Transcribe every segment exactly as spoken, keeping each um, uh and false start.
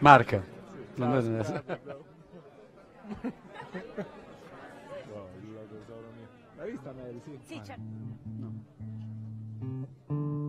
Marco. L'hai vista Mary? Sì, sì, certo. Mm-hmm. Mm-hmm.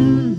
mm.